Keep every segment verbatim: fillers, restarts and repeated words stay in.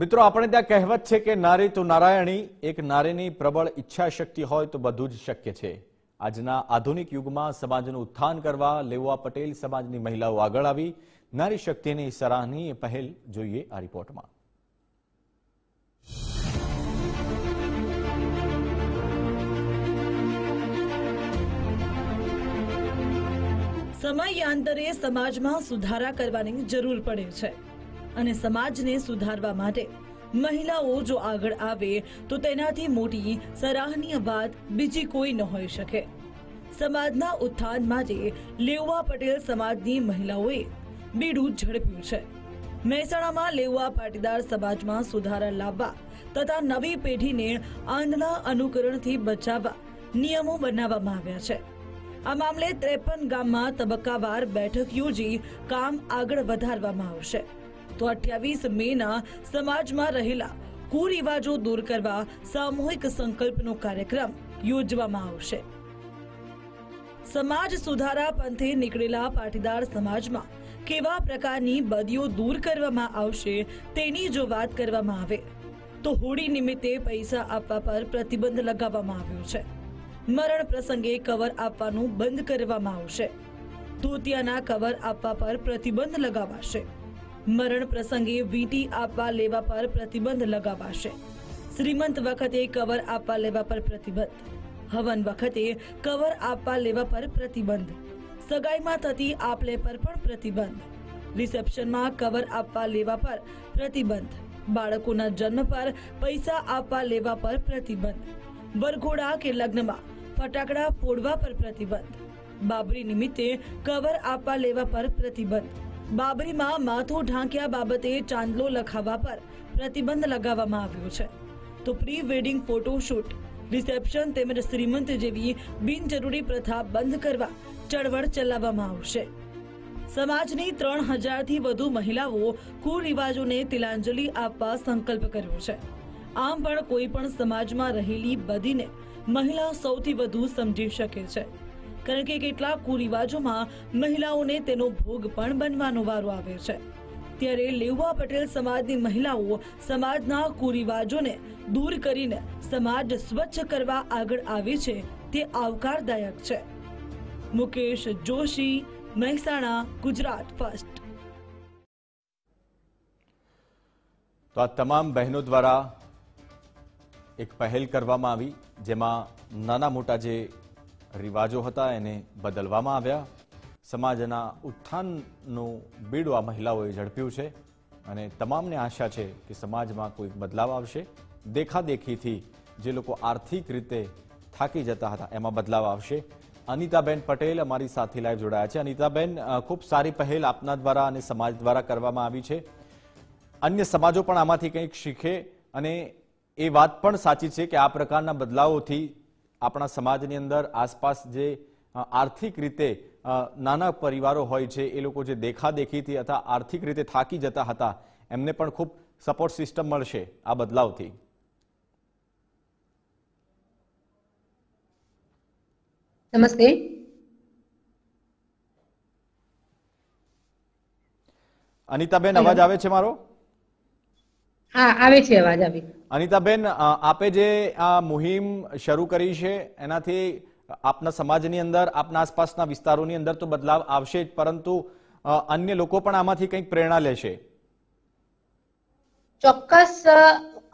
मित्रों अपने त्या कहेवत छे के नारी तो नारायणी, एक नारीनी प्रबल इच्छाशक्ति होय तो बधुं ज शक्य छे। आजना आधुनिक युग में समाजनुं उत्थान करवा लेवा पटेल समाजनी महिलाओं आगळ आवी नारी शक्तिनी सराहनीय पहल जोईए आ रिपोर्ट में। समयांतरे समाजमां सुधारा करवानी जरूर पड़े छे। समाज ने सुधारवा माटे महिलाओं जो आगळ आवे तो तेनाथी मोटी सराहनीय बात बीजी कोई न होई शके। समाजना उत्थान माटे लेवा पटेल समाजनी महिलाओए बीडुं झड़प्युं छे। महेसाणामां लेवा पाटीदार समाजमां सुधारा लाववा तथा नवी पेढ़ीने आंधळा अनुकरणथी बचाववा नियमो बनाववामां आव्या छे। आ मामले त्रेपन गाममां तबक्कावार बैठक योजी काम आगळ वधारवामां आवशे। तो अठावीस मे ना समाज में रहेला कुरिवाजों दूर करवा सामूहिक संकल्प नो कार्यक्रम योजवामां आवशे। समाज सुधारा पंथे निकळेला पाटीदार समाज में केवा प्रकारनी बदियो दूर करवामां आवशे तेनी जो बात करवामां आवे तो होड़ी निमित्ते पैसा आपवा पर प्रतिबंध लगावामां आव्यो छे। मरण प्रसंगे कवर आपवानुं बंद करवामां आवशे। धोतियाना कवर आपवा पर प्रतिबंध लगावाशे। मरण प्रसंगे वीटी आपवा लेवा पर प्रतिबंध लगावाशे। श्रीमंत वखते कवर आपवा लेवा पर प्रतिबंध। हवन वखते कवर आपवा लेवा पर प्रतिबंध। सगाईमां थती आपले पर पण प्रतिबंध। रिसेप्शनमां कवर आपवा लेवा पर प्रतिबंध। बाळकोना जन्म पर पैसा आपवा लेवा पर प्रतिबंध। वरघोड़ा के लग्नमां फटाकड़ा फोड़वा पर प्रतिबंध। बाबरी निमित्ते कवर आपवा लेवा पर प्रतिबंध। बाबरी में माथो ढांक्या बाबते चांदलो लखावा पर प्रतिबंध लगावामां आव्यो छे। तो प्री वेडिंग फोटोशूट, रिसेप्शन तेमज श्रीमंत जेवी बिनजरूरी प्रथा बंद करवा चळवळ चलाववामां आवशे। समाजनी त्रण हजार थी वधु महिलाओं कुरिवाजोने तिलांजलि आपवा संकल्प कर्यो छे। आम पण कोई पण समाजमां रहेली बधीने महिला सौथी वधु समजी शके छे। कारण के केटला कुरिवाजों में महिलाओने तेनो भोग पण बनवानो वारो आवे छे। त्यारे लेवा पटेल समाजनी महिलाओं समाजना कुरिवाजोने दूर करीने समाज स्वच्छ करवा आगळ आवे छे ते आवकारदायक छे। मुकेश जोशी, महेसाणा, गुजरात फर्स्ट। तो आ तमाम बहनों द्वारा एक पहल करवामां आवी जेमां नाना मोटा जे रिवाजों हता एने बदलवामां आव्या। समाजना उत्थाननो बीडो आ महिलाओए झड़प्युं छे अने तमामने आशा छे कि समाजमां कोई बदलाव आवशे। देखादेखीथी जे लोको आर्थिक रीते थाकी जता हता एमां बदलाव आवशे। अनिताबेन पटेल अमारी साथे लाइव जोड़ाया छे। अनिताबेन, खूब सारी पहल आपना द्वारा अने समाज द्वारा करवामां आवी छे। अन्य समाजो पण आमांथी कंईक शीखे अने ए वात पण साची छे के आ प्रकारना बदलावोथी अपना समाजनी अंदर आसपास जे आर्थिक रीते नाना परिवारों होय छे ए लोको जे देखादेखी थी अथवा आर्थिक रीते थाकी जता हता एमने पण खूब सपोर्ट सिस्टम मळशे आ बदलावथी। नमस्ते। अनिताबेन, अवाज आवे छे मारो? हाँ, आवे छे, अवाज आवे। अनिताबेन, आपे जे आ मुहिम शुरू करी छे एनाथी आपना समाजनी अंदर आपना आसपासना विस्तारोनी अंदर तो बदलाव आवशे ज, परंतु अन्य लोको पण आमांथी कंईक प्रेरणा लेशे। चोक्कस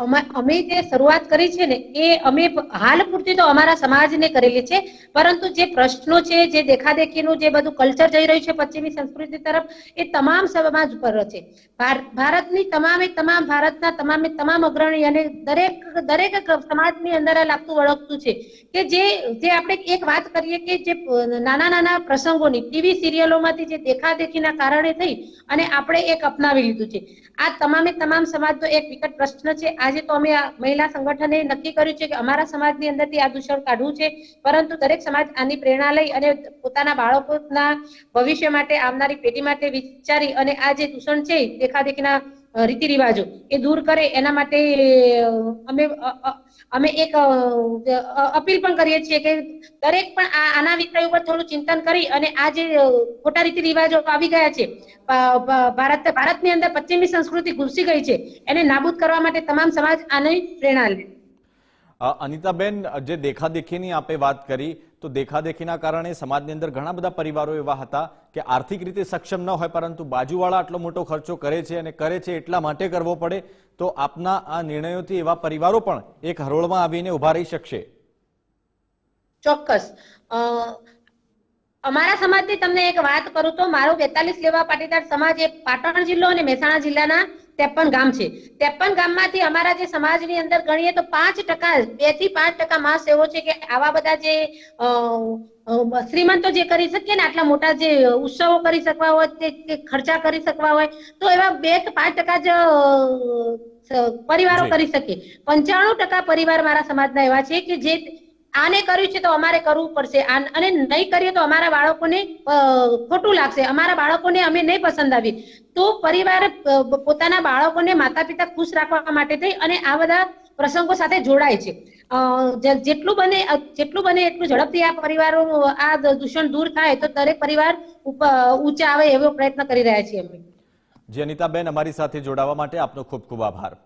अमे जे शरूआत करी छे ने ए अमे हाल पूरती तो अमारा समाजने करेली छे, परंतु जे प्रश्नो छे जे देखादेखीनुं जे बधुं कल्चर जई रह्युं छे पश्चिमी संस्कृति तरफ ए तमाम समाज पर छे। भार, भारतनी तमामे तमाम भारतना तमामे तमाम अग्रणी अने दरेक दरेक समाजनी अंदर लागतुं वळखतुं छे के जे जे आपणे एक वात करीए के जे नाना नाना प्रसंगोनी टीवी सीरियलोमांथी जे देखादेखीना कारणे थई अने आपणे एक अपनावी लीधुं छे। आ तमामे तमाम समाजनो एक विकट प्रश्न छे। आज तो अमे महिला संगठने नक्की कर्युं छे के अमारा समाजनी अंदरथी आ दूषण काढवुं छे, परंतु दरेक समाज आनी प्रेरणा लई अने पोताना बाळकोना भविष्य माटे आवनारी पेढ़ी माटे विचारी अने आ जे दूषण छे देखादेखीना रीति रिवाजों ये दूर करे एना माटे अमे अमे एक अपील पण करीए छीए के दरेक पण आना विषय उपर थोडुं चिंतन करी अने आ जे खोटा रीति रिवाजों आवी गया छे भारत भारतनी अंदर पश्चिमी संस्कृति घुसी गई छे एने नाबूद करवा माटे तमाम समाज आनी प्रेरणा ले। अनिताबेन जे देखा देखीनी आपे बात करी तो देखा देखीना कारणे समाजनी अंदर घणा बधा परिवारो एवा हता के आर्थिक रीते सक्षम न होय परंतु बाजूवाळा आटलो मोटो खर्चो करे छे अने करे छे एटला माटे करवो पड़े तो आपना आ निर्णयोथी एवा परिवारो पण एक हरोळमां आवीने उभा रही शकशे। चोक्कस अमारा समाजनी तमने एक वात करूं तो मारो बेतालीस लेवा पाटीदार समाज ए पाटण जिल्लो अने महेसाणा जिल्लाना तेपन गाम छे। तेपन गाम मांथी अमारा जे समाजनी अंदर गणीए तो पांच टका बे थी पांच टका मास एवो छे के आवा बधा जे श्रीमंतो जे करी सके ने आटला मोटा जे उत्सवो करी शकवा होय ते खर्चा करी शकवा होय तो एवा बे के पांच टका ज परिवारो करी सके। पंचाणु टका परिवार मारा समाजना एवा छे के जे आने कर्यु छे तो अमारे करवू पड़शे अने नहीं करीए तो अमारा बाळकोने खोटू लागशे अमारा बाळकोने अमे नहीं पसंद आवी तो परिवार पोताना बाळकोने माता-पिता खुश राखवा माटे थई अने आ बधा प्रसंगो साथे जोड़ाय छे। जेटलू बने जेटलू बने एटलू झड़पथी आ परिवारो आ दूषण दूर थाय तो दरेक परिवार ऊंचा आवे एवो प्रयत्न करी रह्या छीए। अनिताबेन अमारी साथे जोड़ावा माटे आपनो खूब खूब आभार।